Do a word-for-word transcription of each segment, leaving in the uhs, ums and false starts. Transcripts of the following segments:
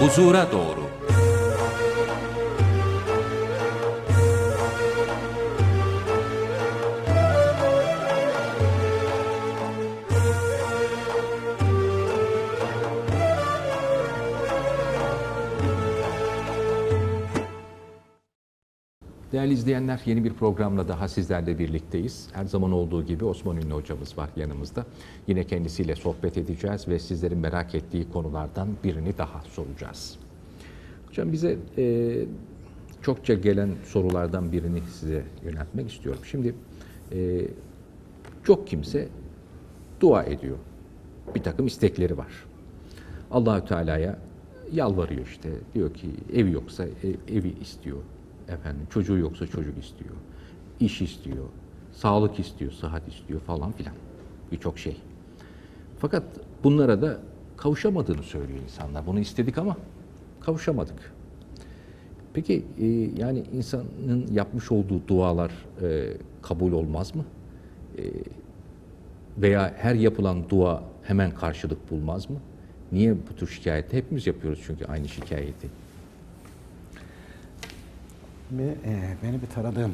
huzura doğru. Değerli izleyenler, yeni bir programla daha sizlerle birlikteyiz. Her zaman olduğu gibi Osman Ünlü hocamız var yanımızda. Yine kendisiyle sohbet edeceğiz ve sizlerin merak ettiği konulardan birini daha soracağız. Hocam, bize e, çokça gelen sorulardan birini size yöneltmek istiyorum. Şimdi e, çok kimse dua ediyor. Bir takım istekleri var. Allahü Teala'ya yalvarıyor işte. Diyor ki evi yoksa ev, evi istiyor. Efendim, çocuğu yoksa çocuk istiyor, iş istiyor, sağlık istiyor, sıhhat istiyor falan filan birçok şey. Fakat bunlara da kavuşamadığını söylüyor insanlar. Bunu istedik ama kavuşamadık. Peki e, yani insanın yapmış olduğu dualar e, kabul olmaz mı? E, veya her yapılan dua hemen karşılık bulmaz mı? Niye bu tür şikayeti hepimiz yapıyoruz çünkü aynı şikayeti? Ve beni bir taradığım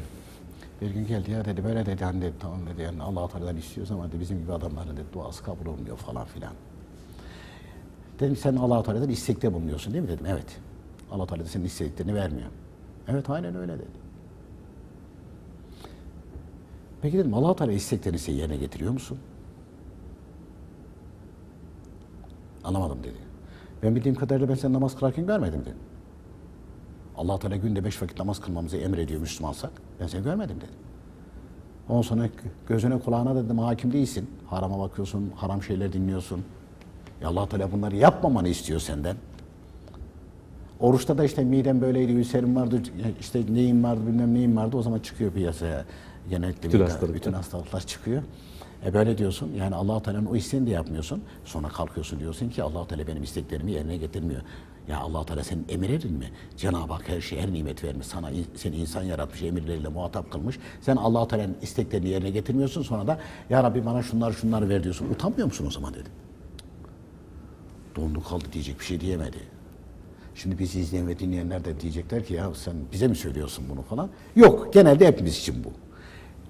bir gün geldi, ya dedi, böyle dedi, hani dedi, tamam dedi, yani Allah-u Teala'dan istiyoruz ama dedi, bizim gibi adamların dedi, duası kabul olmuyor falan filan. Dedim, sen Allah-u Teala'dan istekte bulunuyorsun değil mi dedim. Evet. Allah-u Teala senin istediklerini vermiyor. Evet, aynen öyle dedi. Peki dedim, Allah-u Teala isteklerini yerine getiriyor musun? Anlamadım dedi. Ben bildiğim kadarıyla ben sen namaz kılarken görmedim dedim. Allah-u Teala günde beş vakit namaz kılmamızı emrediyor Müslümansak. Ben seni görmedim dedim. Ondan sonra gözüne kulağına dedim hakim değilsin. Harama bakıyorsun, haram şeyler dinliyorsun. E Allah-u Teala bunları yapmamanı istiyor senden. Oruçta da işte midem böyleydi, ülserim vardı, işte neyim vardı, bilmem neyim vardı. O zaman çıkıyor piyasaya. Genellikle bütün, hastalıklar. bütün hastalıklar çıkıyor. E böyle diyorsun, yani Allah-u Teala'nın o isteğini de yapmıyorsun. Sonra kalkıyorsun diyorsun ki Allah-u Teala benim isteklerimi yerine getirmiyor. Ya Allah-u Teala senin emirin mi? Cenab-ı Hak her şeye her nimet vermiş. Sana, seni insan yaratmış, emirleriyle muhatap kılmış. Sen Allah-u Teala'nın isteklerini yerine getirmiyorsun. Sonra da ya Rabbi bana şunları şunları ver diyorsun. Utanmıyor musun o zaman dedim. Dondu kaldı, diyecek bir şey diyemedi. Şimdi bizi izleyen ve dinleyenler de diyecekler ki ya sen bize mi söylüyorsun bunu falan. Yok, genelde hepimiz için bu.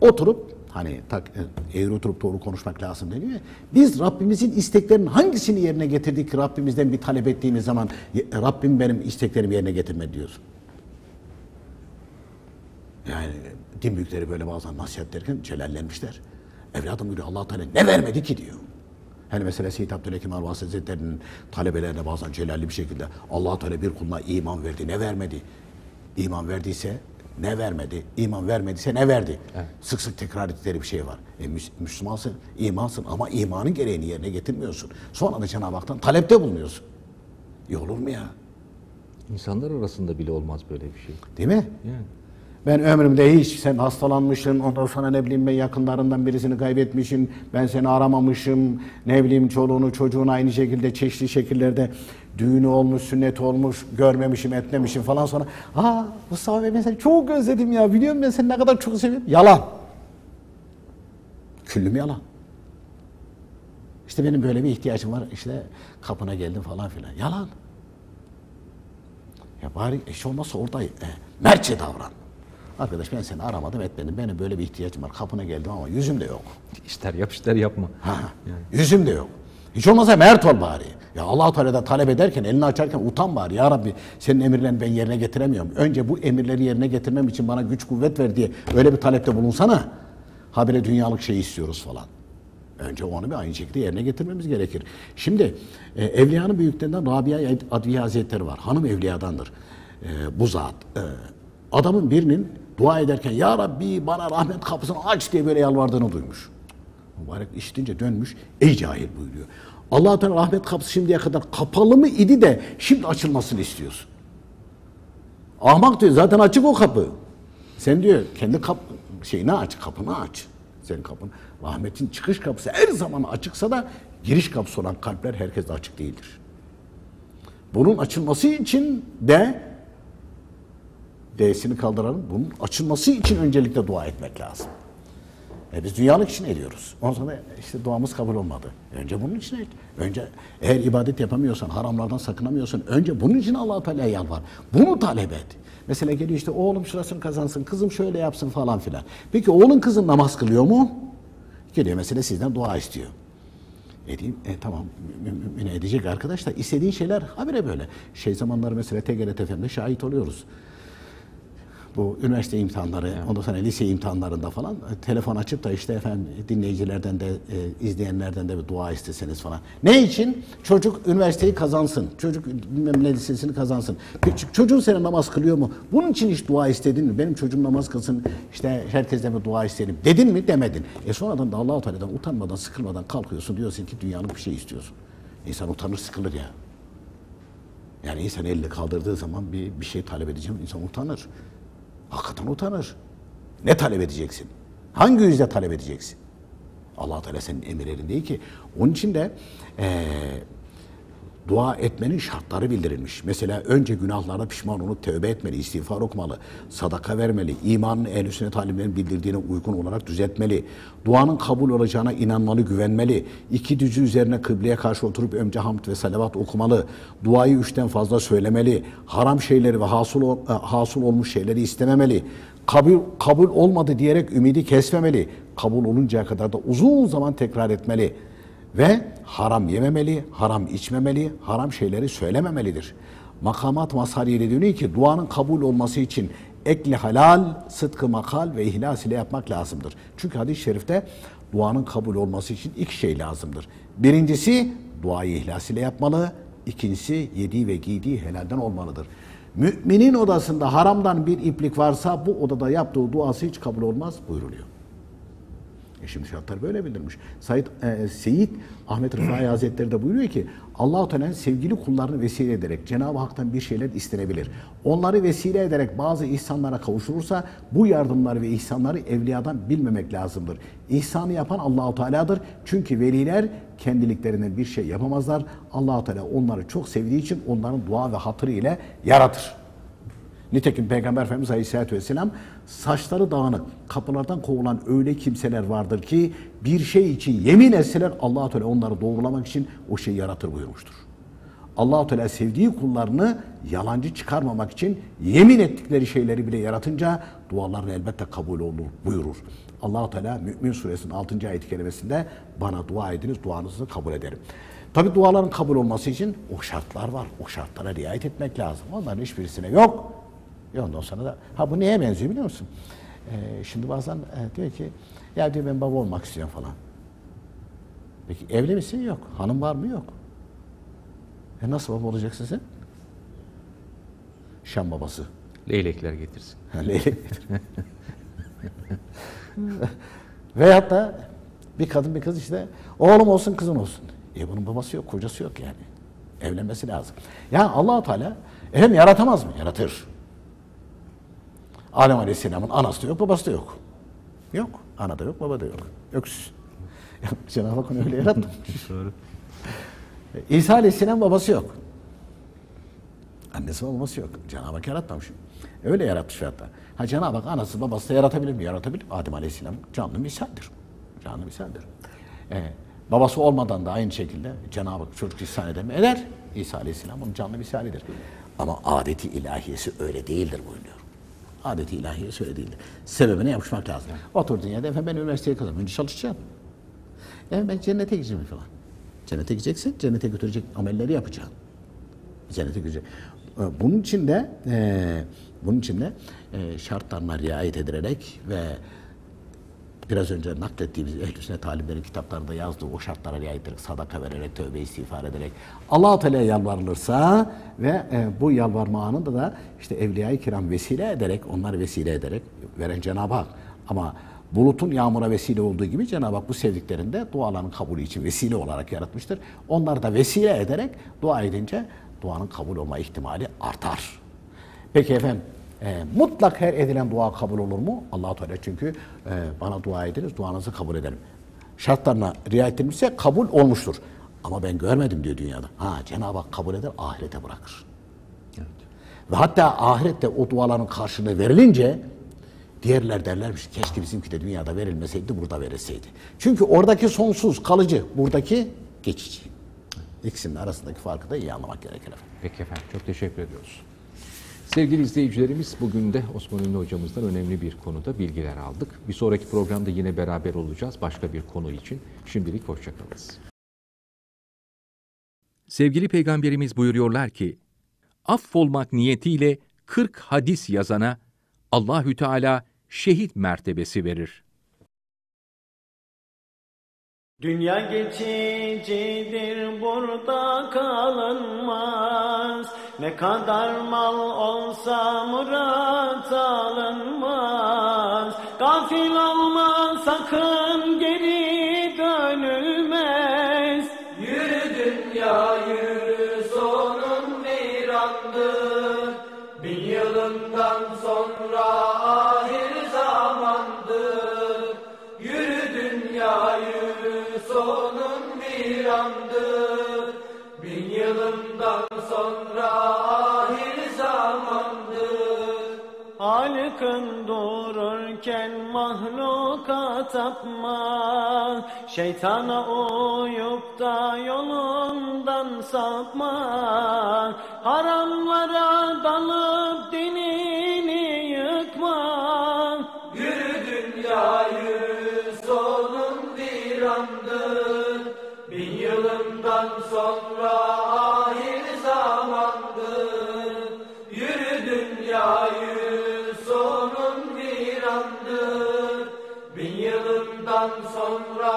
Oturup hani tak, eğri oturup doğru konuşmak lazım deniyor ya. Biz Rabbimizin isteklerinin hangisini yerine getirdik ki Rabbimizden bir talep ettiğimiz zaman Rabbim benim isteklerimi yerine getirmedi diyorsun. Yani din büyükleri böyle bazen nasihat derken celallenmişler. Evladım diyor, Allah-u Teala ne vermedi ki diyor. Hani mesela Seyit Abdülhakim Arvas Hazretleri'nin talebelerine bazen celalli bir şekilde Allah-u Teala bir kuluna iman verdi, ne vermedi? İman verdiyse ne vermedi? İman vermediyse ne verdi? Evet. Sık sık tekrar ettikleri bir şey var. E, Müslümansın, imansın ama imanın gereğini yerine getirmiyorsun. Sonra da Cenab-ı Hak'tan talepte bulunuyorsun. İyi olur mu ya? İnsanlar arasında bile olmaz böyle bir şey. Değil mi? Yani. Ben ömrümde hiç sen hastalanmışsın, ondan sonra ne bileyim ben yakınlarından birisini kaybetmişim, ben seni aramamışım, ne bileyim çoluğunu çocuğunu aynı şekilde çeşitli şekillerde düğünü olmuş, sünnet olmuş, görmemişim, etmemişim falan sonra aa Mustafa Bey ben seni çok özledim ya, biliyorum ben seni ne kadar çok seviyorum. Yalan. Küllüm yalan. İşte benim böyle bir ihtiyacım var, işte kapına geldim falan filan. Yalan. Ya bari eş olmazsa orada e, mertçe davran. Arkadaş ben seni aramadım etmedim. Benim böyle bir ihtiyacım var. Kapına geldim ama yüzüm de yok. İster yap ister yapma. Ha, yani. Yüzüm de yok. Hiç olmazsa mert ol bari. Ya Allah-u Teala'dan talep ederken, elini açarken utan bari. Ya Rabbi senin emirlerini ben yerine getiremiyorum. Önce bu emirleri yerine getirmem için bana güç kuvvet ver diye öyle bir talepte bulunsana. Habire dünyalık şey istiyoruz falan. Önce onu bir aynı şekilde yerine getirmemiz gerekir. Şimdi e, evliyanın büyüklerinden Rabia Adviye Hazretleri var. Hanım evliyadandır. E, bu zat. E, adamın birinin dua ederken ya Rabbi bana rahmet kapısını aç diye böyle yalvardığını duymuş. Mübarek işitince dönmüş. Ey cahil buyuruyor. Allah-u Teala rahmet kapısı şimdiye kadar kapalı mı idi de şimdi açılmasını istiyorsun. Ahmak diyor, zaten açık o kapı. Sen diyor kendi kap şeyini aç, kapını aç. Senin kapın rahmetin çıkış kapısı her zaman açıksa da giriş kapısı olan kalpler herkes de açık değildir. Bunun açılması için de D'sini kaldıralım. Bunun açılması için öncelikle dua etmek lazım. E biz dünyalık için ediyoruz. Ondan sonra işte duamız kabul olmadı. Önce bunun için et. Önce eğer ibadet yapamıyorsan, haramlardan sakınamıyorsan önce bunun için Allah-u Teala'ya yalvar. Bunu talep et. Mesela geliyor işte oğlum şurasını kazansın, kızım şöyle yapsın falan filan. Peki oğlun kızın namaz kılıyor mu? Geliyor mesela sizden dua istiyor. Edeyim, e, tamam mümkün edecek arkadaş da istediğin şeyler habire böyle. Şey zamanları mesela T G R T F'de şahit oluyoruz. Bu üniversite imtihanları, evet. Ondan sonra lise imtihanlarında falan telefon açıp da işte efendim dinleyicilerden de e, izleyenlerden de bir dua isteseniz falan. Ne için? Çocuk üniversiteyi kazansın. Çocuk bilmem ne lisesini kazansın. Küçük çocuğun senin namaz kılıyor mu? Bunun için hiç dua istedin mi? Benim çocuğum namaz kılsın işte herkesten bir dua isteyelim. Dedin mi? Demedin. E sonradan da Allah-u Teala'dan utanmadan, sıkılmadan kalkıyorsun. Diyorsun ki dünyalık bir şey istiyorsun. İnsan utanır, sıkılır ya. Yani insan elini kaldırdığı zaman bir, bir şey talep edeceğim. İnsan utanır. Hakikaten utanır. Ne talep edeceksin? Hangi yüzle talep edeceksin? Allah-u Teala senin emirlerin değil ki. Onun için de ee, dua etmenin şartları bildirilmiş. Mesela önce günahlara pişman olup tövbe etmeli, istiğfar okumalı, sadaka vermeli, imanın ehl-i sünnet alimlerinin bildirdiğine uygun olarak düzeltmeli, duanın kabul olacağına inanmalı, güvenmeli, iki düzü üzerine kıbleye karşı oturup ömce hamd ve salavat okumalı, duayı üçten fazla söylemeli, haram şeyleri ve hasıl, hasıl olmuş şeyleri istememeli, kabul, kabul olmadı diyerek ümidi kesmemeli, kabul oluncaya kadar da uzun zaman tekrar etmeli. Ve haram yememeli, haram içmemeli, haram şeyleri söylememelidir. Makamat mazhariyle diyor ki duanın kabul olması için ekli halal, sıdkı makal ve ihlas ile yapmak lazımdır. Çünkü hadis-i şerifte duanın kabul olması için iki şey lazımdır. Birincisi duayı ihlas ile yapmalı, ikincisi yediği ve giydiği helalden olmalıdır. Müminin odasında haramdan bir iplik varsa bu odada yaptığı duası hiç kabul olmaz buyuruluyor. Şimdi şartlar böyle bildirmiş. Seyit, e, Seyit Ahmet Rıfayi Hazretleri de buyuruyor ki Allah-u Teala'nın sevgili kullarını vesile ederek Cenab-ı Hak'tan bir şeyler istenebilir. Onları vesile ederek bazı ihsanlara kavuşulursa bu yardımları ve ihsanları evliyadan bilmemek lazımdır. İhsanı yapan Allah-u Teala'dır. Çünkü veliler kendiliklerinden bir şey yapamazlar. Allah-u Teala onları çok sevdiği için onların dua ve hatırı ile yaratır. Nitekim Peygamber Efendimiz Aleyhisselatü Vesselam saçları dağınık, kapılardan kovulan öyle kimseler vardır ki bir şey için yemin etseler Allah-u Teala onları doğrulamak için o şeyi yaratır buyurmuştur. Allah-u Teala sevdiği kullarını yalancı çıkarmamak için yemin ettikleri şeyleri bile yaratınca dualarını elbette kabul olur buyurur. Allah-u Teala Mü'min Suresinin altıncı ayet-i kerimesinde bana dua ediniz duanızı kabul ederim. Tabi duaların kabul olması için o şartlar var. O şartlara riayet etmek lazım. Onların hiçbirisine yok. Ondan sonra da, ha bu neye benziyor biliyor musun? Ee, şimdi bazen e, diyor ki, ya diyor ben baba olmak istiyorum falan. Peki evli misin? Yok. Hanım var mı? Yok. E nasıl baba olacaksın sen? Şam babası. Leylekler getirsin. Leylek getir. Veyahut da bir kadın bir kız işte, oğlum olsun kızın olsun. E bunun babası yok, kocası yok yani. Evlenmesi lazım. Yani Allah-u Teala hem yaratamaz mı? Yaratır. Adem Aleyhisselam'ın anası da yok, babası da yok. Yok. Ana da yok, baba da yok. Öksüz. Cenab-ı Hak onu öyle yarattı. Doğru. İsa Aleyhisselam babası yok. Annesi babası yok. Cenab-ı Hak yaratmamış. Öyle yaratmış hatta. Ha Cenab-ı Hak anası babası da yaratabilir mi? Yaratabilir. Adem Aleyhisselam canlı misaldir. Canlı misaldir. Ee, babası olmadan da aynı şekilde Cenab-ı Hak çocuk ihsan eder mi? Eder. İsa Aleyhisselam onun canlı misalidir. Ama adeti ilahiyesi öyle değildir buyuruyor. Adet-i ilahiye söylediğinde. Sebebine yapışmak lazım. Oturdun ya da efendim ben üniversiteye kazandım. Önce çalışacağım. Efendim ben cennete gideceğim falan. Cennete gideceksin, cennete götürecek amelleri yapacaksın. Cennete götürecek. Bunun için de e, bunun için de e, şartlarına riayet edilerek ve biraz önce naklettiğimiz Ehl-i Sünnet alimlerin kitaplarında yazdığı o şartlara riayet ederek, sadaka vererek, tövbe istiğfar ederek Allah-u Teala'ya yalvarılırsa ve e, bu yalvarma anında da işte evliya-i kiram vesile ederek, onları vesile ederek veren Cenab-ı Hak. Ama bulutun yağmura vesile olduğu gibi Cenab-ı Hak bu sevdiklerinde duaların kabulü için vesile olarak yaratmıştır. Onları da vesile ederek dua edince duanın kabul olma ihtimali artar. Peki efendim. E, mutlak her edilen dua kabul olur mu? Allah-u Teala çünkü e, bana dua ediniz, duanızı kabul ederim. Şartlarına riayet edilmişse kabul olmuştur. Ama ben görmedim diyor dünyada. Ha Cenab-ı Hak kabul eder, ahirete bırakır. Evet. Ve hatta ahirette o duaların karşılığı verilince Diğerler derlermiş keşke bizimki de dünyada verilmeseydi, burada verilseydi. Çünkü oradaki sonsuz, kalıcı, buradaki geçici. İkisinin arasındaki farkı da iyi anlamak gerekir efendim. Peki efendim, çok teşekkür ediyoruz. Sevgili izleyicilerimiz, bugün de Osman Ünlü hocamızdan önemli bir konuda bilgiler aldık. Bir sonraki programda yine beraber olacağız başka bir konu için. Şimdilik hoşçakalınız. Sevgili Peygamberimiz buyuruyorlar ki, affolmak niyetiyle kırk hadis yazana Allahü Teala şehit mertebesi verir. Dünya geçicidir, burada kalınmaz. Ne kadar mal olsa murat alınmaz. Gafil olma, sakın geri dönülmez. Yürü dünya yürü, sonun virandır. Bin yılından sonra ahir zamandır. Yürü dünya yürü, sonun virandır. Bin yılından sonra ahir zamandır. Halıkın dururken mahluka tapma, şeytana uyup da yolundan sapma. Haramlara dalıp dinini yıkma. Yürü dünya yürü, solun virandır. Bin yılından sonra ahir zamandır. Yürü dünya yürü, solun virandır. Bin yılından sonra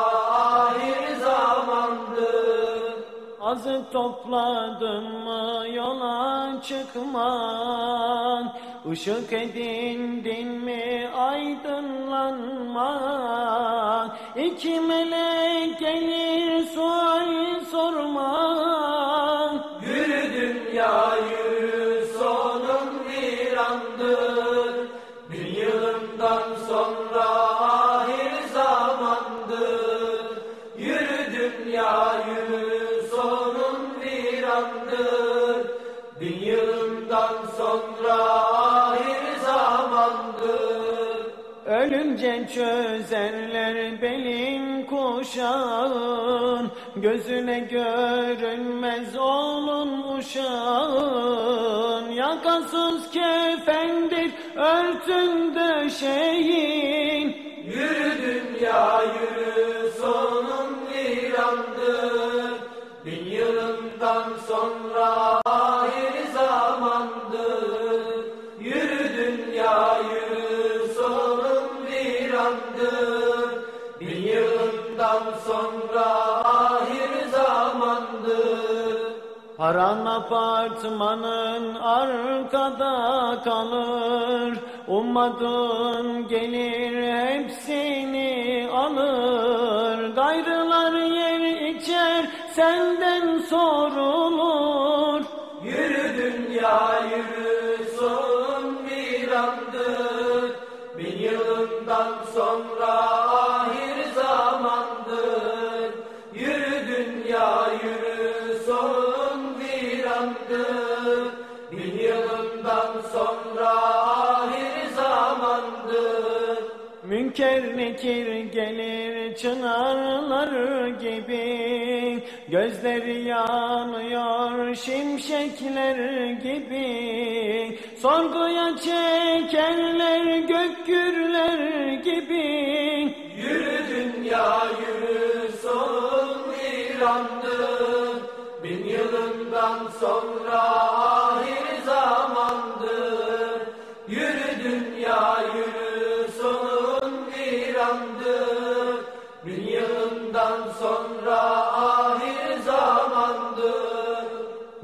ahir zamandır. Azık topladım mı yola çıkman, ışık edindin mi aydınlanman. İki melek gelir sual sorman. Yürü dünya yürü, sonun virandır. Bin yılından sonra ahir zamandır. Yürü dünya yürü, sonun virandır. Bin yılından sonra ahir zamandır. Ölünce çözerler belin kuşağın, gözüne görünmez olun uşağın. Yakasız kefendir örtündü şeyin. Yürü dünya yürü, sonun virandır. Bin yılından sonra ahir zamandır. Yürü dünya yürü, sonun virandır. Bin yılından sonra ahir zamandır. Haram apartmanın arkada kalır, ummadın gelir hepsini alır. Gayrılar yer içer, senden sorulur. Yürü dünya yürü, sonun virandır. Bin yılından sonra ahir zamandır. Yürü dünya yürü, sonun virandır. Bin yılından sonra ahir zamandır. Münker nekir gelir çınarlar gibi, gözleri yanıyor şimşekler gibi. Sorguya çekerler gökkürler gibi. Yürü dünya yürü, sonun virandır. Bin yılından sonra ahir zamandır. Yürü dünya yürü, sonun virandır. Bin yılından sonra ahir zamandır.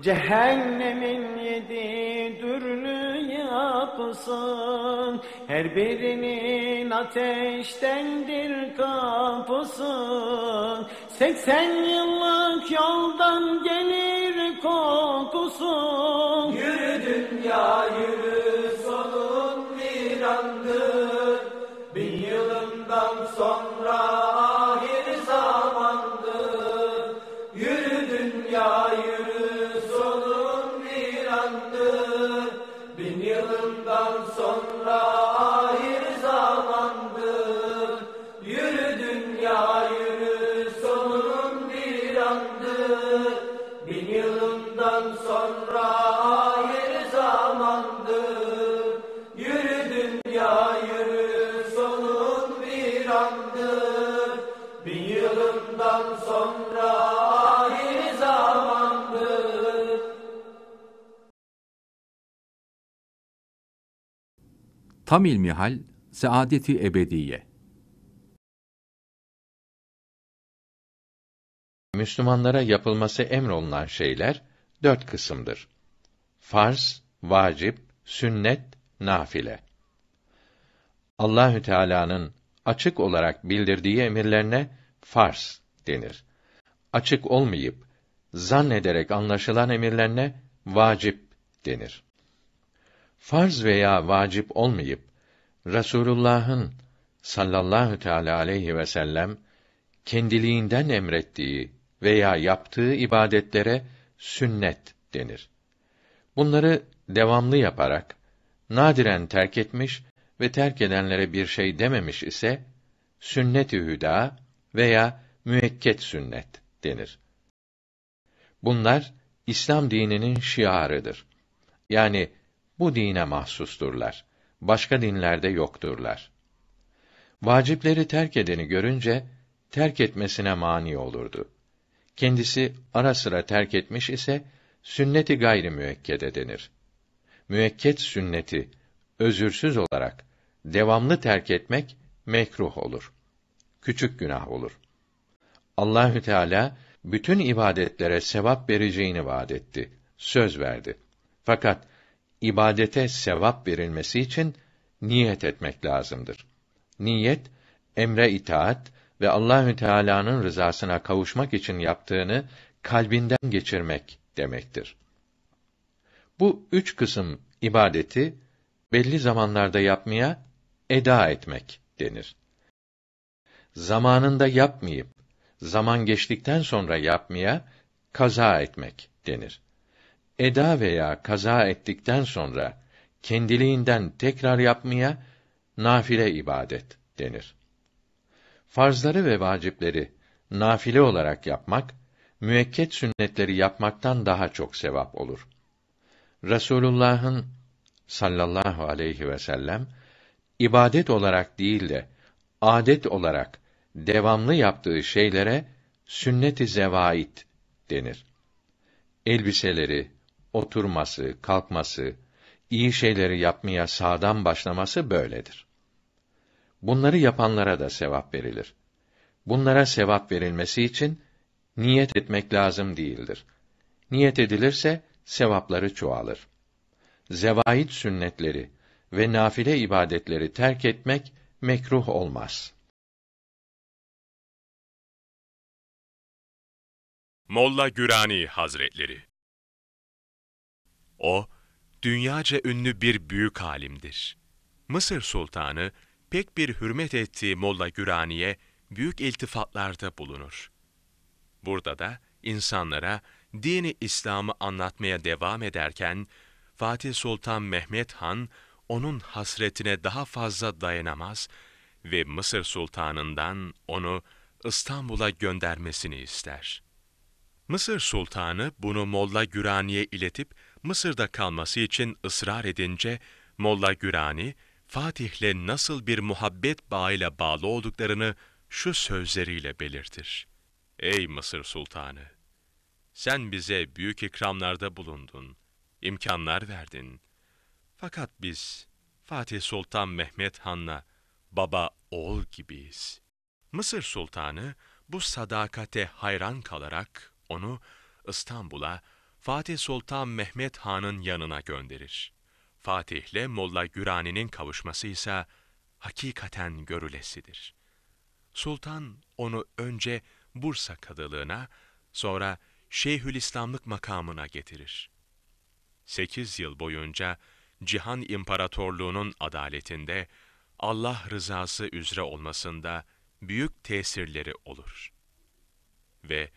Cehennemin yedi dürlü yapısın, her birinin ateştendir kapısın. Seksen yıllık yoldan gelir kokusun. Yürü dünya yürü, sonun virandır. Bin yılından sonra ahir zamandır. Yürü dünya yürü, sonun virandır. Bin yılından sonra ahir zamandır. Tam ilmihal, Saadeti Ebediye. Müslümanlara yapılması emrolunan şeyler dört kısımdır. Farz, vacip, sünnet, nafile. Allahü Teala'nın açık olarak bildirdiği emirlerine farz denir. Açık olmayıp zannederek anlaşılan emirlerine vacip denir. Farz veya vacip olmayıp Resulullah'ın sallallahu teala aleyhi ve sellem kendiliğinden emrettiği veya yaptığı ibadetlere sünnet denir. Bunları devamlı yaparak nadiren terk etmiş ve terk edenlere bir şey dememiş ise sünnet-i hüda veya müekket sünnet denir. Bunlar İslam dininin şiarıdır. Yani bu dine mahsusturlar. Başka dinlerde yokturlar. Vacipleri terk edeni görünce, terk etmesine mani olurdu. Kendisi ara sıra terk etmiş ise, sünnet-i gayri müekkede denir. Müekket sünneti, özürsüz olarak, devamlı terk etmek, mekruh olur. Küçük günah olur. Allahü Teala, bütün ibadetlere sevap vereceğini vaad etti. Söz verdi. Fakat, İbadete sevap verilmesi için niyet etmek lazımdır. Niyet emre itaat ve Allahü Teala'nın rızasına kavuşmak için yaptığını kalbinden geçirmek demektir. Bu üç kısım ibadeti belli zamanlarda yapmaya eda etmek denir. Zamanında yapmayıp zaman geçtikten sonra yapmaya kaza etmek denir. Eda veya kaza ettikten sonra, kendiliğinden tekrar yapmaya, nafile ibadet denir. Farzları ve vacipleri, nafile olarak yapmak, müekket sünnetleri yapmaktan daha çok sevap olur. Resulullah'ın sallallahu aleyhi ve sellem, ibadet olarak değil de, adet olarak, devamlı yaptığı şeylere, sünnet-i zevait denir. Elbiseleri, oturması, kalkması, iyi şeyleri yapmaya sağdan başlaması böyledir. Bunları yapanlara da sevap verilir. Bunlara sevap verilmesi için, niyet etmek lazım değildir. Niyet edilirse, sevapları çoğalır. Zevait sünnetleri ve nafile ibadetleri terk etmek, mekruh olmaz. Molla Gürani Hazretleri. O, dünyaca ünlü bir büyük alimdir. Mısır Sultanı, pek bir hürmet ettiği Molla Gürani'ye büyük iltifatlarda bulunur. Burada da insanlara dini İslam'ı anlatmaya devam ederken, Fatih Sultan Mehmet Han, onun hasretine daha fazla dayanamaz ve Mısır Sultanı'ndan onu İstanbul'a göndermesini ister. Mısır Sultanı bunu Molla Gürani'ye iletip, Mısır'da kalması için ısrar edince, Molla Gürani, Fatih'le nasıl bir muhabbet bağıyla bağlı olduklarını şu sözleriyle belirtir. Ey Mısır Sultanı! Sen bize büyük ikramlarda bulundun, imkanlar verdin. Fakat biz, Fatih Sultan Mehmet Han'la baba oğul gibiyiz. Mısır Sultanı, bu sadakate hayran kalarak, onu İstanbul'a Fatih Sultan Mehmet Han'ın yanına gönderir. Fatih'le Molla Gürani'nin kavuşması ise hakikaten görülesidir. Sultan onu önce Bursa kadılığına, sonra Şeyhülislamlık makamına getirir. Sekiz yıl boyunca Cihan İmparatorluğu'nun adaletinde, Allah rızası üzere olmasında büyük tesirleri olur. Ve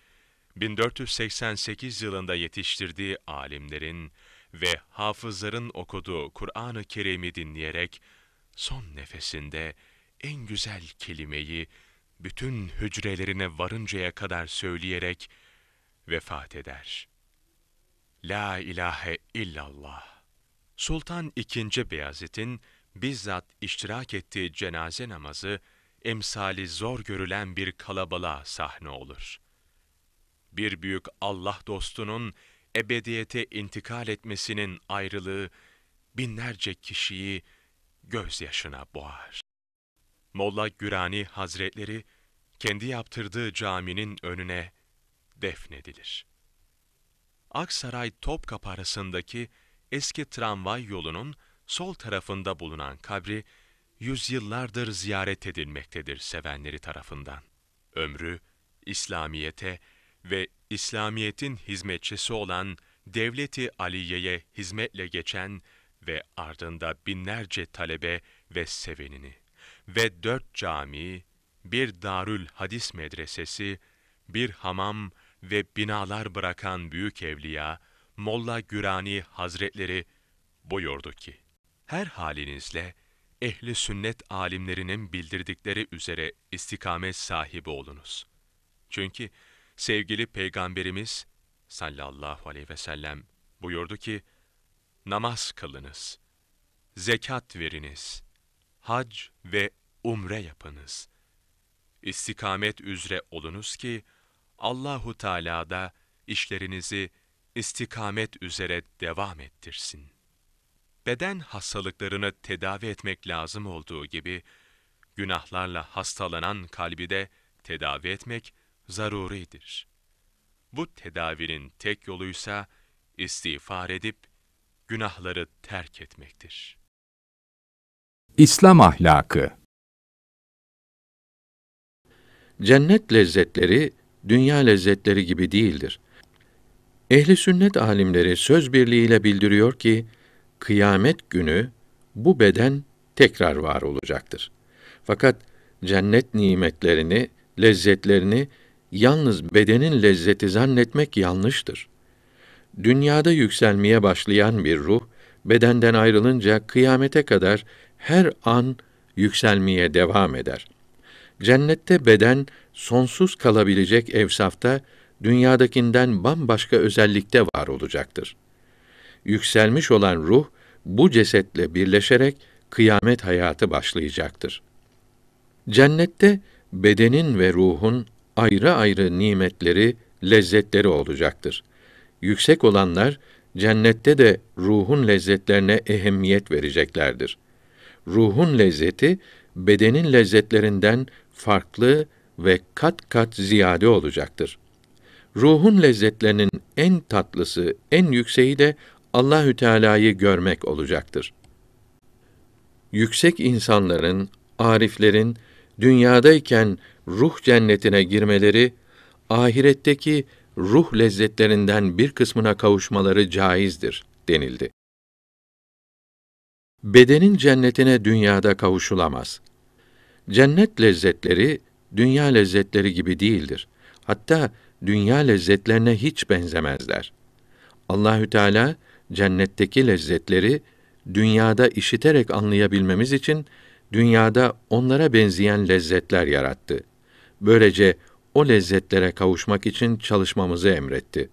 bin dört yüz seksen sekiz yılında yetiştirdiği alimlerin ve hafızların okuduğu Kur'an-ı Kerim'i dinleyerek, son nefesinde en güzel kelimeyi bütün hücrelerine varıncaya kadar söyleyerek vefat eder. La ilahe illallah. Sultan ikinci. Beyazıt'in bizzat iştirak ettiği cenaze namazı, emsali zor görülen bir kalabalığa sahne olur. Bir büyük Allah dostunun ebediyete intikal etmesinin ayrılığı, binlerce kişiyi gözyaşına boğar. Molla Gürani Hazretleri, kendi yaptırdığı caminin önüne defnedilir. Aksaray-Topkapı arasındaki eski tramvay yolunun sol tarafında bulunan kabri, yüzyıllardır ziyaret edilmektedir sevenleri tarafından. Ömrü, İslamiyet'e ve İslamiyet'in hizmetçisi olan Devleti Aliye'ye hizmetle geçen ve ardında binlerce talebe ve sevenini ve dört cami, bir Darül Hadis medresesi, bir hamam ve binalar bırakan büyük evliya Molla Gürani Hazretleri buyurdu ki, her halinizle ehli sünnet alimlerinin bildirdikleri üzere istikamet sahibi olunuz. Çünkü sevgili Peygamberimiz sallallahu aleyhi ve sellem buyurdu ki, namaz kılınız, zekat veriniz, hac ve umre yapınız. İstikamet üzere olunuz ki Allahü Teala da işlerinizi istikamet üzere devam ettirsin. Beden hastalıklarını tedavi etmek lazım olduğu gibi, günahlarla hastalanan kalbi de tedavi etmek zaruridir. Bu tedavinin tek yoluysa istiğfar edip günahları terk etmektir. İslam ahlakı. Cennet lezzetleri dünya lezzetleri gibi değildir. Ehli sünnet alimleri söz birliğiyle bildiriyor ki, kıyamet günü bu beden tekrar var olacaktır. Fakat cennet nimetlerini, lezzetlerini yalnız bedenin lezzeti zannetmek yanlıştır. Dünyada yükselmeye başlayan bir ruh, bedenden ayrılınca kıyamete kadar her an yükselmeye devam eder. Cennette beden sonsuz kalabilecek evsafta, dünyadakinden bambaşka özellikte var olacaktır. Yükselmiş olan ruh, bu cesetle birleşerek kıyamet hayatı başlayacaktır. Cennette bedenin ve ruhun ayrı ayrı nimetleri, lezzetleri olacaktır. Yüksek olanlar, cennette de ruhun lezzetlerine ehemmiyet vereceklerdir. Ruhun lezzeti, bedenin lezzetlerinden farklı ve kat kat ziyade olacaktır. Ruhun lezzetlerinin en tatlısı, en yükseği de Allahü Teala'yı görmek olacaktır. Yüksek insanların, ariflerin dünyadayken ruh cennetine girmeleri, ahiretteki ruh lezzetlerinden bir kısmına kavuşmaları caizdir denildi. Bedenin cennetine dünyada kavuşulamaz. Cennet lezzetleri dünya lezzetleri gibi değildir. Hatta dünya lezzetlerine hiç benzemezler. Allahü Teala cennetteki lezzetleri dünyada işiterek anlayabilmemiz için dünyada onlara benzeyen lezzetler yarattı. Böylece o lezzetlere kavuşmak için çalışmamızı emretti.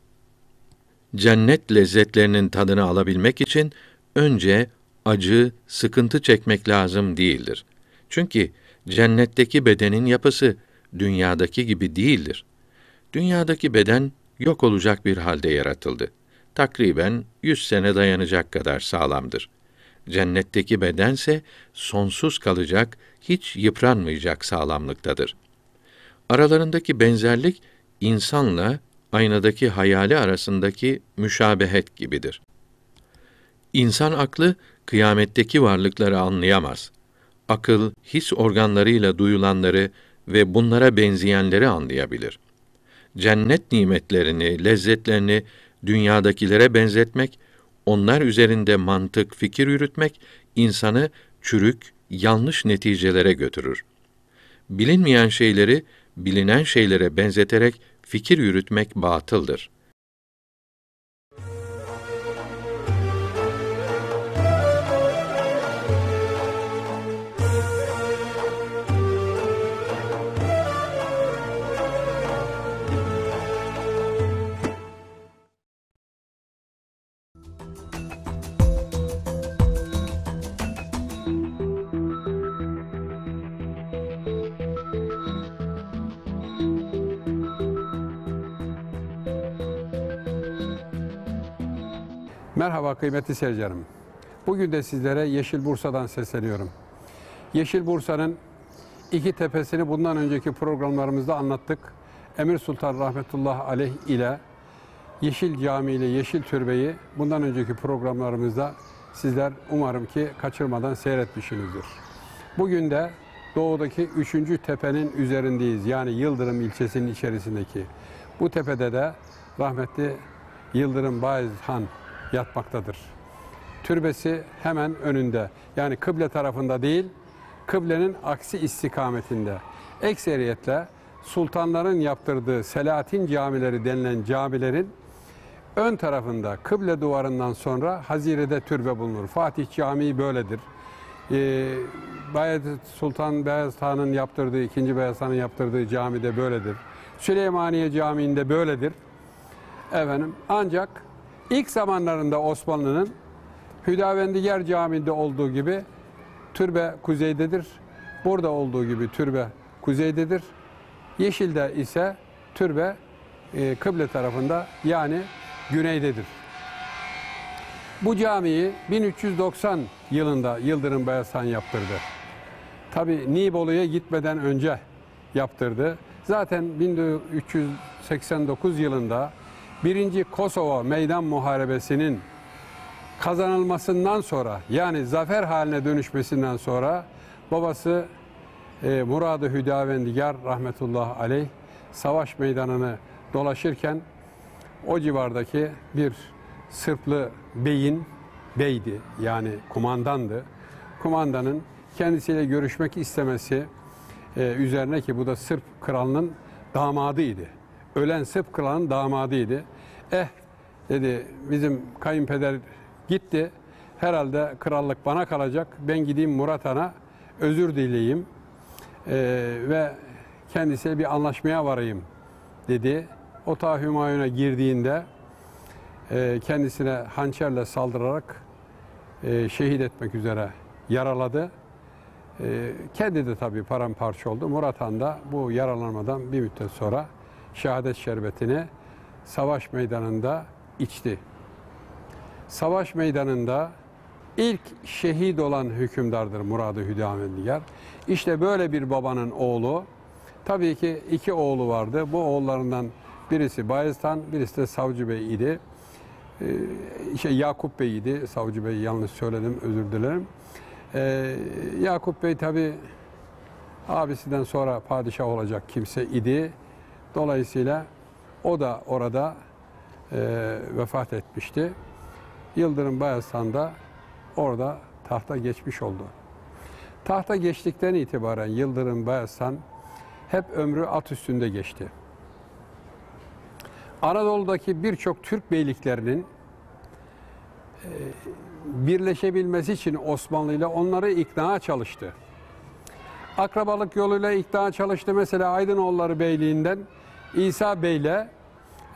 Cennet lezzetlerinin tadını alabilmek için önce acı, sıkıntı çekmek lazım değildir. Çünkü cennetteki bedenin yapısı dünyadaki gibi değildir. Dünyadaki beden yok olacak bir halde yaratıldı. Takriben yüz sene dayanacak kadar sağlamdır. Cennetteki bedense sonsuz kalacak, hiç yıpranmayacak sağlamlıktadır. Aralarındaki benzerlik, insanla aynadaki hayali arasındaki müşabehet gibidir. İnsan aklı, kıyametteki varlıkları anlayamaz. Akıl, his organlarıyla duyulanları ve bunlara benzeyenleri anlayabilir. Cennet nimetlerini, lezzetlerini dünyadakilere benzetmek, onlar üzerinde mantık, fikir yürütmek, insanı çürük, yanlış neticelere götürür. Bilinmeyen şeyleri, bilinen şeylere benzeterek fikir yürütmek batıldır. Merhaba kıymetli seyircilerim. Bugün de sizlere Yeşil Bursa'dan sesleniyorum. Yeşil Bursa'nın iki tepesini bundan önceki programlarımızda anlattık. Emir Sultan rahmetullahi aleyh ile Yeşil Cami ile Yeşil Türbe'yi bundan önceki programlarımızda sizler umarım ki kaçırmadan seyretmişsinizdir. Bugün de doğudaki üçüncü tepenin üzerindeyiz. Yani Yıldırım ilçesinin içerisindeki. Bu tepede de rahmetli Yıldırım Bayezid Han yatmaktadır. Türbesi hemen önünde. Yani kıble tarafında değil, kıblenin aksi istikametinde. Ekseriyetle sultanların yaptırdığı Selahattin camileri denilen camilerin ön tarafında kıble duvarından sonra hazirede türbe bulunur. Fatih Camii böyledir. Ee, Bayezid Sultan Beyazıt Han'ın yaptırdığı, ikinci Beyazıt Han'ın yaptırdığı cami de böyledir. Süleymaniye Camii'nde böyledir. Efendim, ancak ilk zamanlarında Osmanlı'nın Hüdavendigâr Camii'nde olduğu gibi türbe kuzeydedir. Burada olduğu gibi türbe kuzeydedir. Yeşil'de ise türbe e, kıble tarafında, yani güneydedir. Bu camiyi bin üç yüz doksan yılında Yıldırım Bayezid Han yaptırdı. Tabi Niğbolu'ya gitmeden önce yaptırdı. Zaten bin üç yüz seksen dokuz yılında birinci Kosova Meydan Muharebesi'nin kazanılmasından sonra, yani zafer haline dönüşmesinden sonra babası e, Murad Hüdavendigâr rahmetullahi aleyh savaş meydanını dolaşırken o civardaki bir Sırplı beyin, beydi yani kumandandı, kumandanın kendisiyle görüşmek istemesi e, üzerine, ki bu da Sırp kralının damadıydı. Ölen Sırp kralının damadıydı. Eh dedi, bizim kayınpeder gitti, herhalde krallık bana kalacak, ben gideyim Murat Han'a özür dileyeyim e, ve kendisiyle bir anlaşmaya varayım dedi. Otağı Hümayun'a girdiğinde kendisine hançerle saldırarak şehit etmek üzere yaraladı. Kendi de tabii paramparça oldu. Murat Han da bu yaralanmadan bir müddet sonra şehadet şerbetini savaş meydanında içti. Savaş meydanında ilk şehit olan hükümdardır Murad-ı Hüdavendigâr. İşte böyle bir babanın oğlu, tabii ki iki oğlu vardı. Bu oğullarından birisi Bayezid Han, birisi de Savcı Bey idi. Şey, Yakup Bey idi. Savcı Bey, yanlış söyledim, özür dilerim. Ee, Yakup Bey tabi abisinden sonra padişah olacak kimse idi. Dolayısıyla o da orada e, vefat etmişti. Yıldırım Bayezid Han da orada tahta geçmiş oldu. Tahta geçtikten itibaren Yıldırım Bayezid Han hep ömrü at üstünde geçti. Anadolu'daki birçok Türk beyliklerinin birleşebilmesi için Osmanlı ile onları ikna çalıştı. Akrabalık yoluyla ikna çalıştı. Mesela Aydınoğulları Beyliği'nden İsa Bey'le,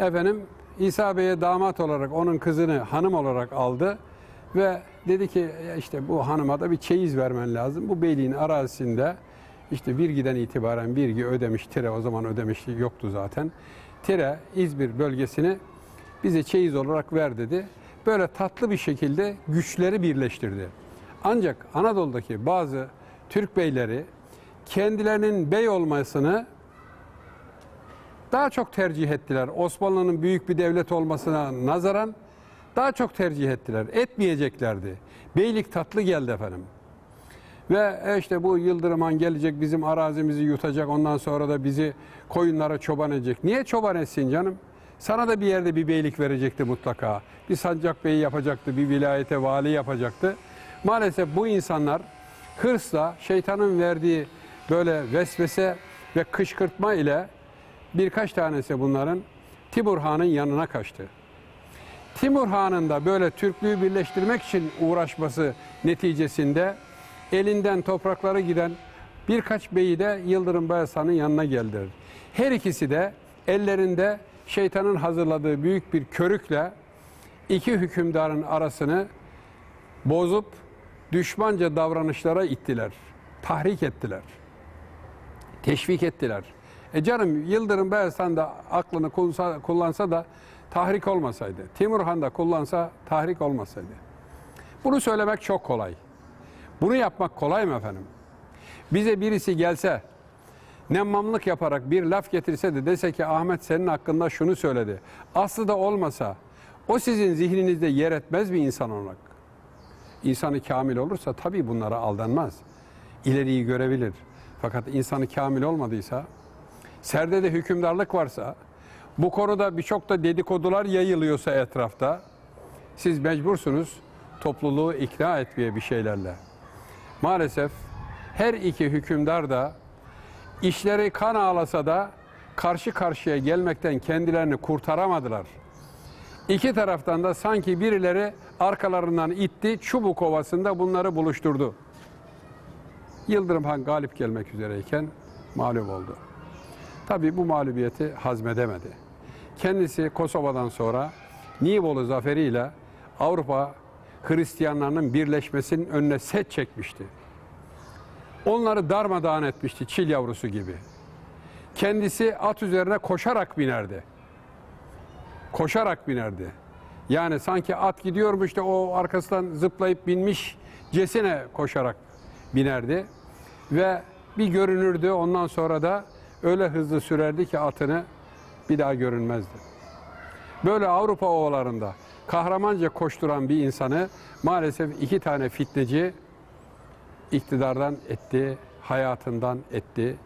efendim, İsa Bey'e damat olarak onun kızını hanım olarak aldı ve dedi ki işte bu hanıma da bir çeyiz vermen lazım. Bu beyliğin arazisinde işte Virgi'den itibaren, Virgi, Ödemiş, Tire, o zaman Ödemiş yoktu zaten. Tire, İzmir bölgesini bize çeyiz olarak ver dedi. Böyle tatlı bir şekilde güçleri birleştirdi. Ancak Anadolu'daki bazı Türk beyleri kendilerinin bey olmasını daha çok tercih ettiler. Osmanlı'nın büyük bir devlet olmasına nazaran daha çok tercih ettiler. Etmeyeceklerdi. Beylik tatlı geldi efendim. Ve işte bu Yıldırım Han gelecek, bizim arazimizi yutacak, ondan sonra da bizi koyunlara çoban edecek. Niye çoban etsin canım? Sana da bir yerde bir beylik verecekti mutlaka. Bir sancak beyi yapacaktı, bir vilayete vali yapacaktı. Maalesef bu insanlar hırsla, şeytanın verdiği böyle vesvese ve kışkırtma ile birkaç tanesi bunların Timur Han'ın yanına kaçtı. Timur Han'ın da böyle Türklüğü birleştirmek için uğraşması neticesinde elinden toprakları giden birkaç beyi de Yıldırım Bayezid Han'ın yanına geldi. Her ikisi de ellerinde şeytanın hazırladığı büyük bir körükle iki hükümdarın arasını bozup düşmanca davranışlara ittiler. Tahrik ettiler. Teşvik ettiler. E canım, Yıldırım Bayezid Han da aklını kullansa da tahrik olmasaydı. Timur Han da kullansa tahrik olmasaydı. Bunu söylemek çok kolay. Bunu yapmak kolay mı efendim? Bize birisi gelse, nemmamlık yaparak bir laf getirse de dese ki Ahmet senin hakkında şunu söyledi. Aslı da olmasa o sizin zihninizde yer etmez bir insan olarak. İnsanı kamil olursa tabii bunlara aldanmaz. İleriyi görebilir. Fakat insanı kamil olmadıysa, serde de hükümdarlık varsa, bu konuda birçok da dedikodular yayılıyorsa etrafta, siz mecbursunuz topluluğu ikna etmeye bir şeylerle. Maalesef her iki hükümdar da işleri kan ağlasa da karşı karşıya gelmekten kendilerini kurtaramadılar. İki taraftan da sanki birileri arkalarından itti, çubuk ovasında bunları buluşturdu. Yıldırım Han galip gelmek üzereyken mağlup oldu. Tabii bu mağlubiyeti hazmedemedi. Kendisi Kosova'dan sonra Niğbolu zaferiyle Avrupa Hristiyanlarının birleşmesinin önüne set çekmişti. Onları darmadağın etmişti çil yavrusu gibi. Kendisi at üzerine koşarak binerdi. Koşarak binerdi. Yani sanki at gidiyormuş da o arkasından zıplayıp binmiş cesine koşarak binerdi. Ve bir görünürdü, ondan sonra da öyle hızlı sürerdi ki atını bir daha görünmezdi. Böyle Avrupa ovalarında kahramanca koşturan bir insanı maalesef iki tane fitneci iktidardan etti, hayatından etti.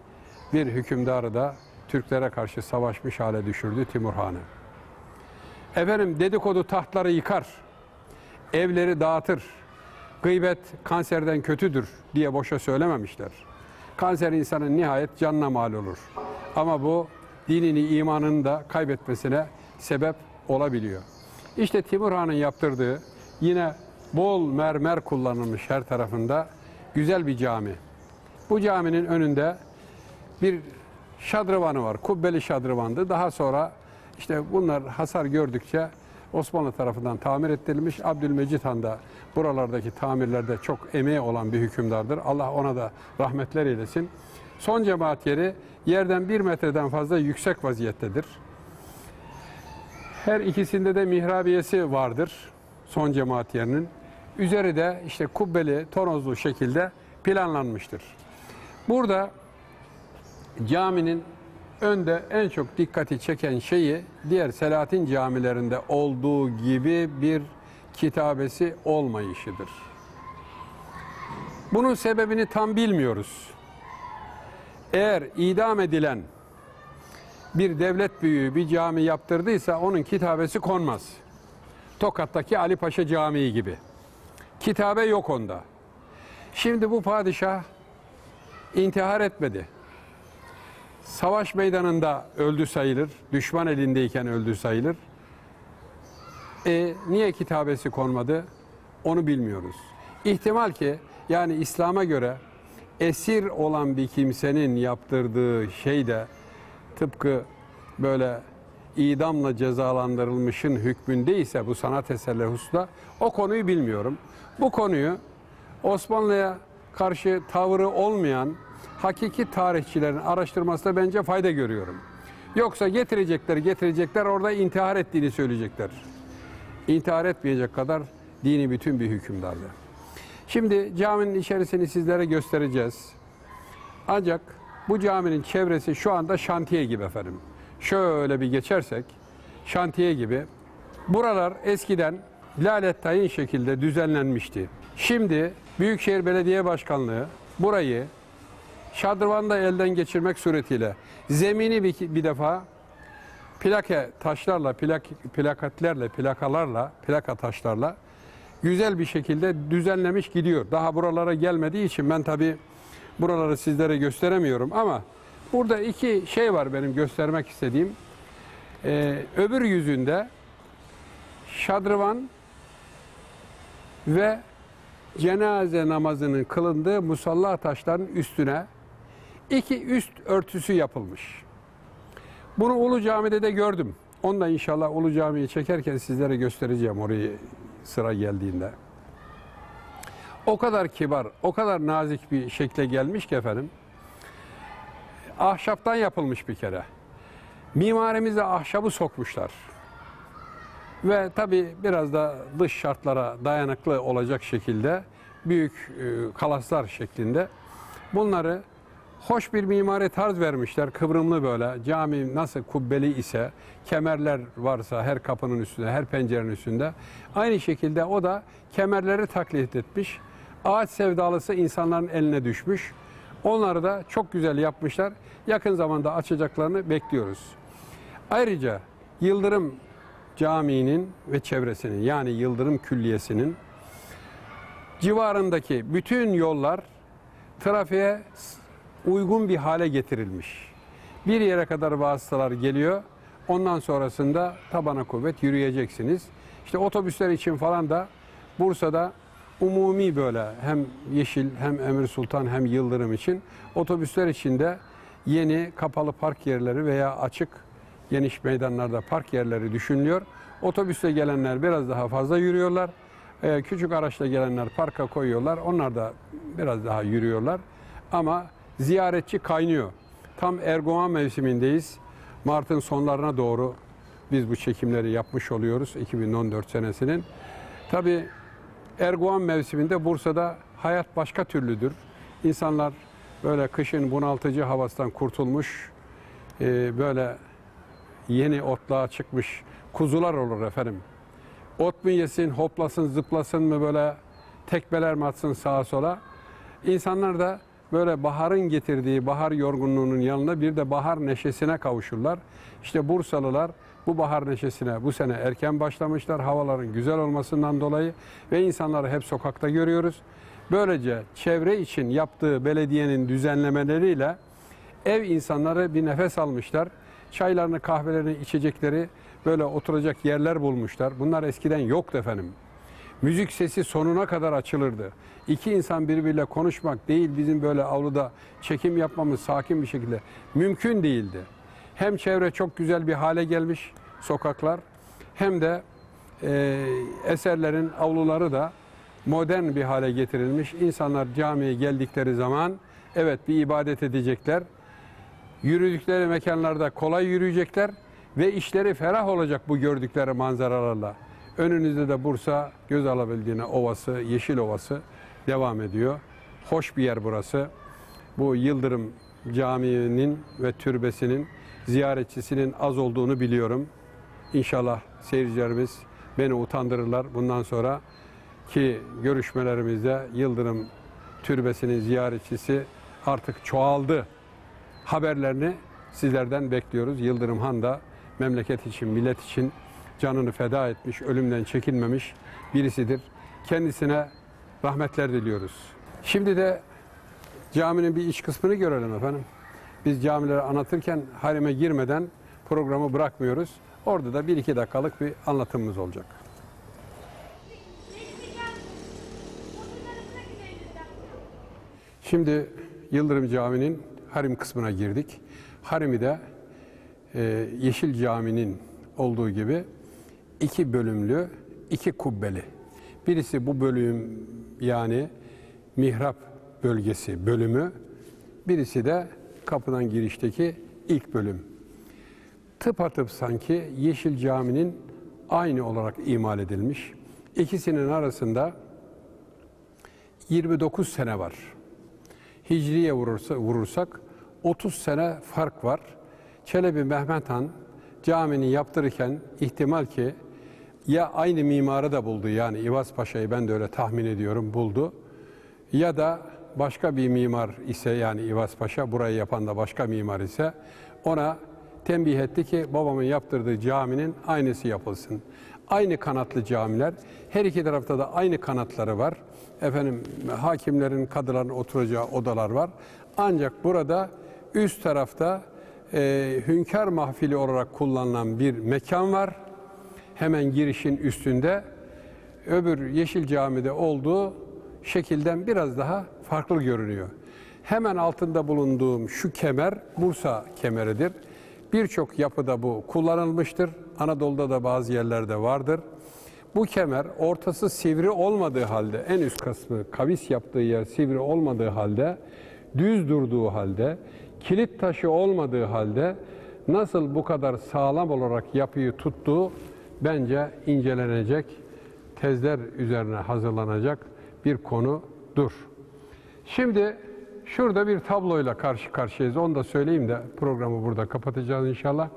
Bir hükümdarı da Türklere karşı savaşmış hale düşürdü, Timur Han'ı. Efendim dedikodu tahtları yıkar, evleri dağıtır, gıybet kanserden kötüdür diye boşa söylememişler. Kanser insanın nihayet canına mal olur. Ama bu dinini, imanını da kaybetmesine sebep olabiliyor. İşte Timur Han'ın yaptırdığı, yine bol mermer kullanılmış her tarafında güzel bir cami. Bu caminin önünde bir şadrıvanı var, kubbeli şadrıvandı. Daha sonra işte bunlar hasar gördükçe Osmanlı tarafından tamir ettirilmiş. Abdülmecid Han da buralardaki tamirlerde çok emeği olan bir hükümdardır. Allah ona da rahmetler eylesin. Son cemaat yeri yerden bir metreden fazla yüksek vaziyettedir. Her ikisinde de mihrabiyesi vardır son cemaat yerinin. Üzeri de işte kubbeli, tonozlu şekilde planlanmıştır. Burada caminin önde en çok dikkati çeken şeyi diğer Selahattin camilerinde olduğu gibi bir kitabesi olmayışıdır. Bunun sebebini tam bilmiyoruz. Eğer idam edilen bir devlet büyüğü bir cami yaptırdıysa onun kitabesi konmaz. Tokat'taki Ali Paşa Camii gibi. Kitabe yok onda. Şimdi bu padişah intihar etmedi. Savaş meydanında öldü sayılır, düşman elindeyken öldü sayılır. E, niye kitabesi konmadı? Onu bilmiyoruz. İhtimal ki yani İslam'a göre esir olan bir kimsenin yaptırdığı şey de tıpkı böyle idamla cezalandırılmışın hükmündeyse bu sanat eserleri hususunda o konuyu bilmiyorum. Bu konuyu Osmanlı'ya karşı tavrı olmayan hakiki tarihçilerin araştırmasına bence fayda görüyorum. Yoksa getirecekler, getirecekler orada intihar ettiğini söyleyecekler. İntihar etmeyecek kadar dini bütün bir hükümdardı. Şimdi caminin içerisini sizlere göstereceğiz. Ancak bu caminin çevresi şu anda şantiye gibi efendim. Şöyle bir geçersek, şantiye gibi. Buralar eskiden lalet tayin şekilde düzenlenmişti. Şimdi Büyükşehir Belediye Başkanlığı burayı şadırvanı da elden geçirmek suretiyle zemini bir, bir defa plaka taşlarla, plak, plakatlerle, plakalarla, plaka taşlarla güzel bir şekilde düzenlemiş gidiyor. Daha buralara gelmediği için ben tabii buraları sizlere gösteremiyorum ama burada iki şey var benim göstermek istediğim. Ee, öbür yüzünde şadırvan ve cenaze namazının kılındığı musalla taşların üstüne iki üst örtüsü yapılmış. Bunu Ulu Cami'de de gördüm. Onu da inşallah Ulu Cami'yi çekerken sizlere göstereceğim orayı sıra geldiğinde. O kadar kibar, o kadar nazik bir şekle gelmiş ki efendim. Ahşaptan yapılmış bir kere. Mimarimize ahşabı sokmuşlar. Ve tabii biraz da dış şartlara dayanıklı olacak şekilde büyük e, kalaslar şeklinde bunları hoş bir mimari tarz vermişler. Kıvrımlı böyle cami nasıl kubbeli ise, kemerler varsa her kapının üstünde, her pencerenin üstünde. Aynı şekilde o da kemerleri taklit etmiş. Ağaç sevdalısı insanların eline düşmüş. Onları da çok güzel yapmışlar. Yakın zamanda açacaklarını bekliyoruz. Ayrıca Yıldırım Camii'nin ve çevresinin, yani Yıldırım Külliyesi'nin civarındaki bütün yollar trafiğe uygun bir hale getirilmiş. Bir yere kadar vasıtalar geliyor. Ondan sonrasında tabana kuvvet yürüyeceksiniz. İşte otobüsler için falan da Bursa'da umumi böyle hem Yeşil hem Emir Sultan hem Yıldırım için otobüsler içinde yeni kapalı park yerleri veya açık geniş meydanlarda park yerleri düşünülüyor. Otobüsle gelenler biraz daha fazla yürüyorlar. Ee, küçük araçla gelenler parka koyuyorlar. Onlar da biraz daha yürüyorlar. Ama ziyaretçi kaynıyor. Tam Erguvan mevsimindeyiz. Mart'ın sonlarına doğru biz bu çekimleri yapmış oluyoruz iki bin on dört senesinin. Tabii Erguvan mevsiminde Bursa'da hayat başka türlüdür. İnsanlar böyle kışın bunaltıcı havasından kurtulmuş, e, böyle yeni otluğa çıkmış kuzular olur efendim. Ot mu yesin, hoplasın, zıplasın mı böyle tekmeler mi atsın sağa sola? İnsanlar da böyle baharın getirdiği bahar yorgunluğunun yanında bir de bahar neşesine kavuşurlar. İşte Bursalılar bu bahar neşesine bu sene erken başlamışlar havaların güzel olmasından dolayı ve insanları hep sokakta görüyoruz. Böylece çevre için yaptığı belediyenin düzenlemeleriyle ev insanları bir nefes almışlar. Çaylarını, kahvelerini, içecekleri böyle oturacak yerler bulmuşlar. Bunlar eskiden yoktu efendim. Müzik sesi sonuna kadar açılırdı. İki insan birbiriyle konuşmak değil, bizim böyle avluda çekim yapmamız sakin bir şekilde mümkün değildi. Hem çevre çok güzel bir hale gelmiş sokaklar, hem de e, eserlerin avluları da modern bir hale getirilmiş. İnsanlar camiye geldikleri zaman evet bir ibadet edecekler. Yürüdükleri mekanlarda kolay yürüyecekler ve işleri ferah olacak bu gördükleri manzaralarla. Önünüzde de Bursa göz alabildiğine ovası, Yeşil Ovası devam ediyor. Hoş bir yer burası. Bu Yıldırım Camii'nin ve türbesinin ziyaretçisinin az olduğunu biliyorum. İnşallah seyircilerimiz beni utandırırlar. Bundan sonra ki görüşmelerimizde Yıldırım Türbesi'nin ziyaretçisi artık çoğaldı haberlerini sizlerden bekliyoruz. Yıldırım Han da memleket için, millet için canını feda etmiş, ölümden çekinmemiş birisidir. Kendisine rahmetler diliyoruz. Şimdi de caminin bir iç kısmını görelim efendim. Biz camileri anlatırken harime girmeden programı bırakmıyoruz. Orada da bir iki dakikalık bir anlatımımız olacak. Şimdi Yıldırım Camii'nin harim kısmına girdik. Harimi de e, Yeşil Cami'nin olduğu gibi iki bölümlü, iki kubbeli. Birisi bu bölüm, yani mihrap bölgesi bölümü, birisi de kapıdan girişteki ilk bölüm. Tıpatıp sanki Yeşil Cami'nin aynı olarak imal edilmiş. İkisinin arasında yirmi dokuz sene var. Hicriye vurursa, vurursak otuz sene fark var. Çelebi Mehmet Han camini yaptırırken ihtimal ki ya aynı mimarı da buldu, yani İvaz Paşa'yı ben de öyle tahmin ediyorum buldu, ya da başka bir mimar ise, yani İvaz Paşa burayı yapan da başka mimar ise ona tembih etti ki babamın yaptırdığı caminin aynısı yapılsın. Aynı kanatlı camiler, her iki tarafta da aynı kanatları var. Efendim hakimlerin, kadıların oturacağı odalar var. Ancak burada üst tarafta e, hünkâr mahfili olarak kullanılan bir mekan var. Hemen girişin üstünde. Öbür Yeşil Cami'de olduğu şekilden biraz daha farklı görünüyor. Hemen altında bulunduğum şu kemer Bursa kemeridir. Birçok yapıda bu kullanılmıştır. Anadolu'da da bazı yerlerde vardır. Bu kemer ortası sivri olmadığı halde, en üst kısmı kavis yaptığı yer sivri olmadığı halde, düz durduğu halde, kilit taşı olmadığı halde nasıl bu kadar sağlam olarak yapıyı tuttuğu bence incelenecek, tezler üzerine hazırlanacak bir konudur. Şimdi şurada bir tabloyla karşı karşıyayız. Onu da söyleyeyim de programı burada kapatacağız inşallah.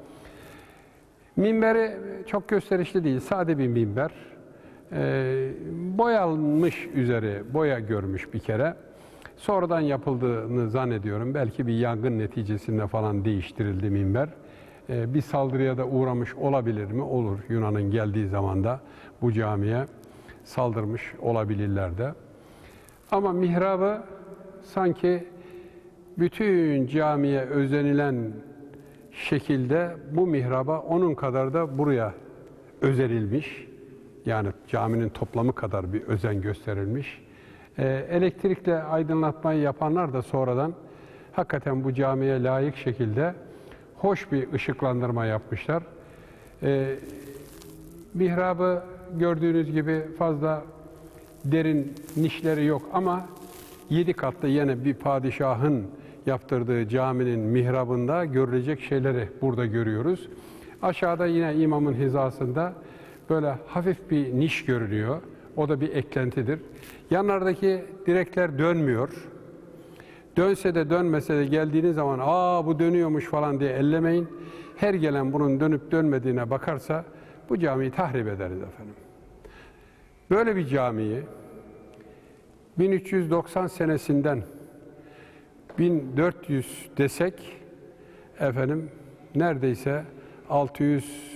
Minberi çok gösterişli değil, sade bir minber. Ee, boyanmış üzeri, boya görmüş bir kere. Sonradan yapıldığını zannediyorum. Belki bir yangın neticesinde falan değiştirildi minber. Ee, bir saldırıya da uğramış olabilir mi? Olur. Yunan'ın geldiği zamanda bu camiye saldırmış olabilirler de. Ama mihrabı sanki bütün camiye özenilen şekilde bu mihraba onun kadar da buraya özenilmiş. Yani caminin toplamı kadar bir özen gösterilmiş. Ee, elektrikle aydınlatmayı yapanlar da sonradan hakikaten bu camiye layık şekilde hoş bir ışıklandırma yapmışlar. Ee, mihrabı gördüğünüz gibi fazla derin nişleri yok ama yedi katlı yine bir padişahın yaptırdığı caminin mihrabında görülecek şeyleri burada görüyoruz. Aşağıda yine imamın hizasında böyle hafif bir niş görünüyor. O da bir eklentidir. Yanlardaki direkler dönmüyor. Dönse de dönmese de geldiğiniz zaman aa bu dönüyormuş falan diye ellemeyin. Her gelen bunun dönüp dönmediğine bakarsa bu camiyi tahrip ederiz efendim. Böyle bir camiyi bin üç yüz doksan senesinden bin dört yüz desek efendim neredeyse altı yüz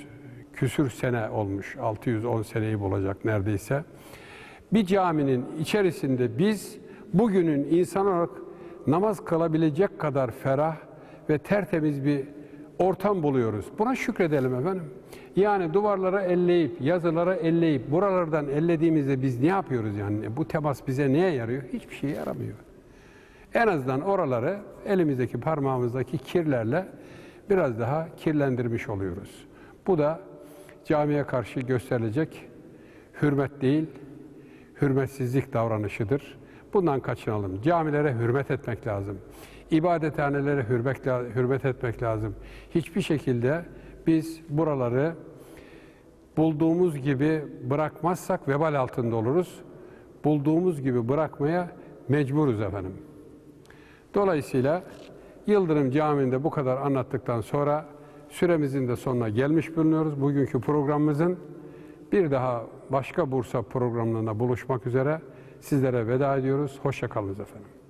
küsür sene olmuş. altı yüz on seneyi bulacak neredeyse. Bir caminin içerisinde biz bugünün insan olarak namaz kılabilecek kadar ferah ve tertemiz bir ortam buluyoruz. Buna şükredelim efendim. Yani duvarlara elleyip, yazılara elleyip, buralardan ellediğimizde biz ne yapıyoruz yani? Bu temas bize neye yarıyor? Hiçbir şeye yaramıyor. En azından oraları elimizdeki parmağımızdaki kirlerle biraz daha kirlendirmiş oluyoruz. Bu da camiye karşı gösterilecek hürmet değil, hürmetsizlik davranışıdır. Bundan kaçınalım. Camilere hürmet etmek lazım. İbadethanelere hürmet etmek lazım. Hiçbir şekilde biz buraları bulduğumuz gibi bırakmazsak vebal altında oluruz. Bulduğumuz gibi bırakmaya mecburuz efendim. Dolayısıyla Yıldırım Camii'nde bu kadar anlattıktan sonra süremizin de sonuna gelmiş bulunuyoruz. Bugünkü programımızın bir daha başka Bursa programlarında buluşmak üzere sizlere veda ediyoruz. Hoşça kalınız efendim.